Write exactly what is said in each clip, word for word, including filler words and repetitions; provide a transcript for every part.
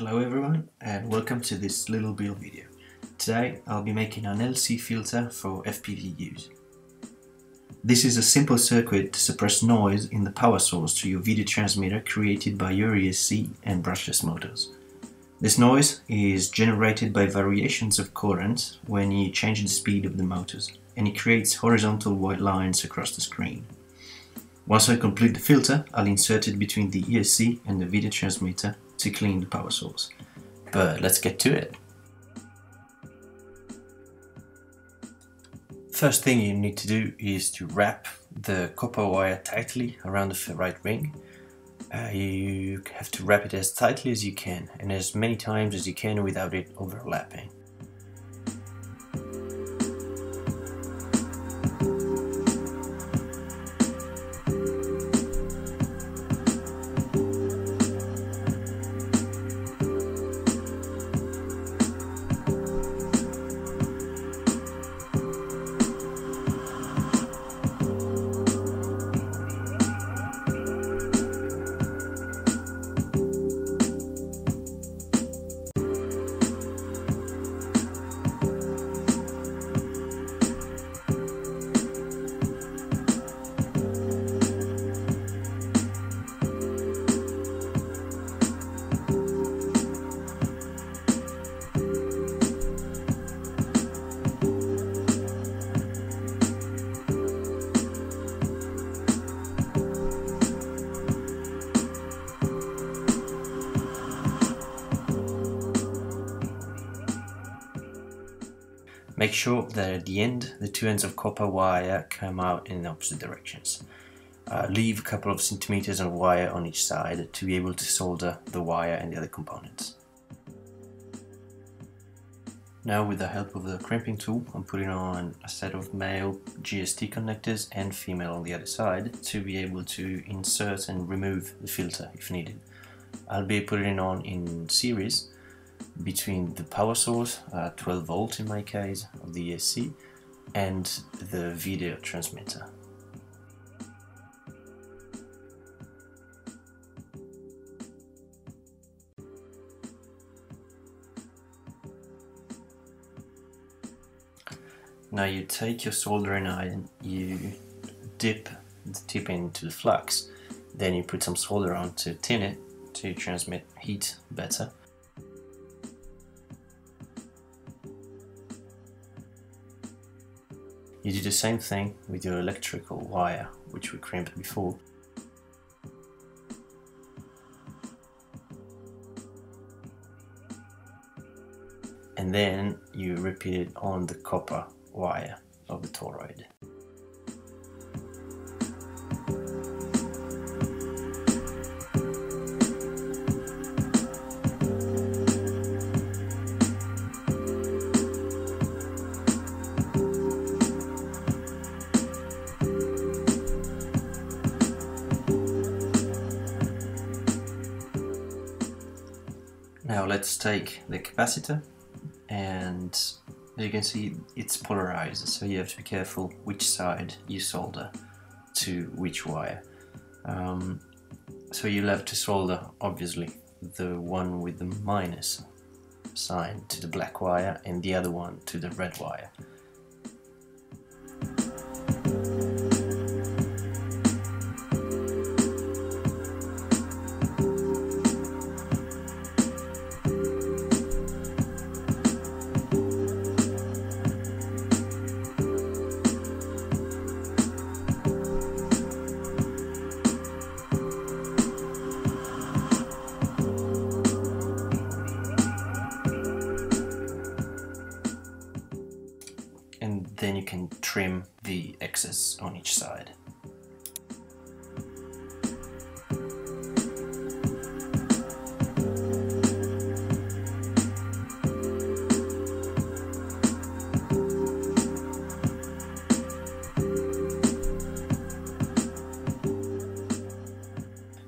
Hello everyone and welcome to this little build video. Today I'll be making an L C filter for F P V use. This is a simple circuit to suppress noise in the power source to your video transmitter created by your E S C and brushless motors. This noise is generated by variations of current when you change the speed of the motors, and it creates horizontal white lines across the screen. Once I complete the filter, I'll insert it between the E S C and the video transmitter to clean the power source. But let's get to it. First thing you need to do is to wrap the copper wire tightly around the ferrite ring. Uh, you have to wrap it as tightly as you can and as many times as you can without it overlapping. Make sure that at the end, the two ends of copper wire come out in opposite directions. Uh, leave a couple of centimeters of wire on each side to be able to solder the wire and the other components. Now, with the help of the crimping tool, I'm putting on a set of male G S T connectors and female on the other side to be able to insert and remove the filter if needed. I'll be putting it on in series, between the power source, uh, twelve volt in my case, of the E S C, and the video transmitter. Now you take your soldering iron, you dip the tip into the flux, then you put some solder on to tin it to transmit heat better. You do the same thing with your electrical wire, which we crimped before. And then you repeat it on the copper wire of the toroid. Now let's take the capacitor, and as you can see it's polarized, so you have to be careful which side you solder to which wire. Um, so you'll have to solder obviously the one with the minus sign to the black wire and the other one to the red wire. And then you can trim the excess on each side.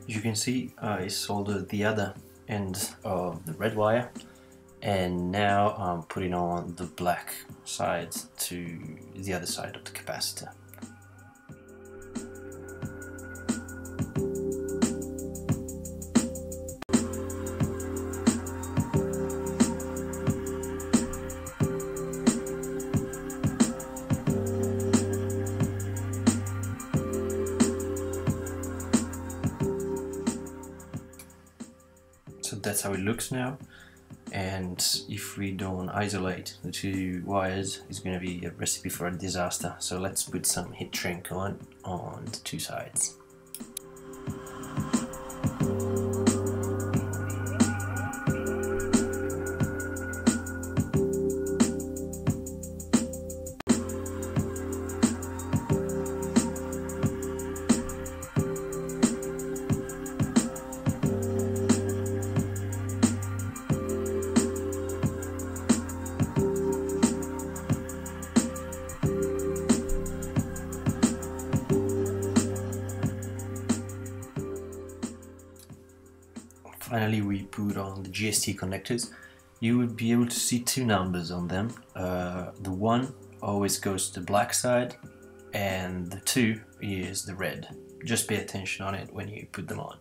You can see I soldered the other end of the red wire, and now I'm putting on the black side to the other side of the capacitor. So that's how it looks now. And if we don't isolate the two wires, it's going to be a recipe for a disaster. So let's put some heat shrink on on the two sides. Finally, we put on the G S T connectors. You will be able to see two numbers on them. Uh, the one always goes to the black side and the two is the red. Just pay attention on it when you put them on.